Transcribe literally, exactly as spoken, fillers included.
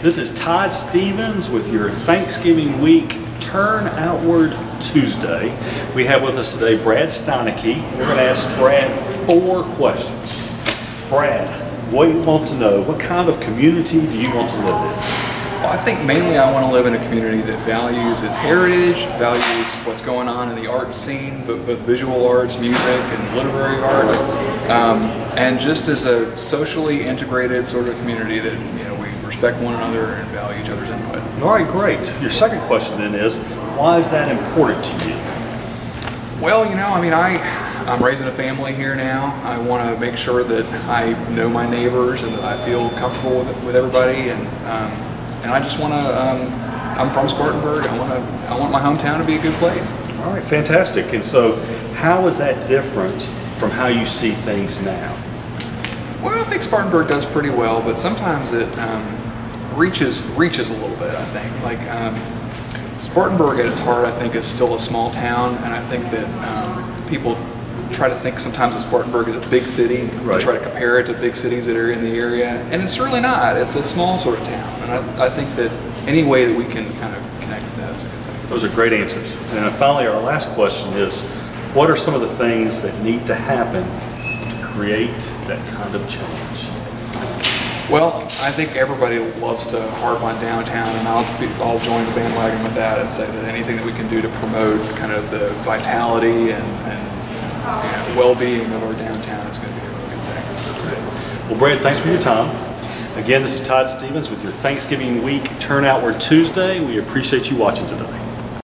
This is Todd Stevens with your Thanksgiving week Turn Outward Tuesday. We have with us today Brad Steinecke. We're going to ask Brad four questions. Brad, we want to know, what kind of community do you want to live in? Well, I think mainly I want to live in a community that values its heritage, values what's going on in the art scene, both visual arts, music, and literary arts, um, and just as a socially integrated sort of community that, you know, we respect one another and value each other's input. All right, great. Your second question then is, why is that important to you? Well, you know, I mean, I. I'm raising a family here now. I want to make sure that I know my neighbors and that I feel comfortable with, with everybody. And um, and I just want to. Um, I'm from Spartanburg. I want to. I want my hometown to be a good place. All right, fantastic. And so, how is that different from how you see things now? Well, I think Spartanburg does pretty well, but sometimes it um, reaches reaches a little bit, I think. Like um, Spartanburg at its heart, I think, is still a small town, and I think that um, people try to think sometimes of Spartanburg as a big city. Right. We try to compare it to big cities that are in the area, and it's really not. It's a small sort of town, and I, I think that any way that we can kind of connect with that is a good thing. Those are great answers. And finally, our last question is, what are some of the things that need to happen to create that kind of change? Well, I think everybody loves to harp on downtown, and I'll, be, I'll join the bandwagon with that and say that anything that we can do to promote kind of the vitality and, and Yeah, well-being of our downtown is going to be a really good thing. Well, Brad, thanks for your time. Again, this is Todd Stevens with your Thanksgiving week Turn Outward Tuesday. We appreciate you watching today.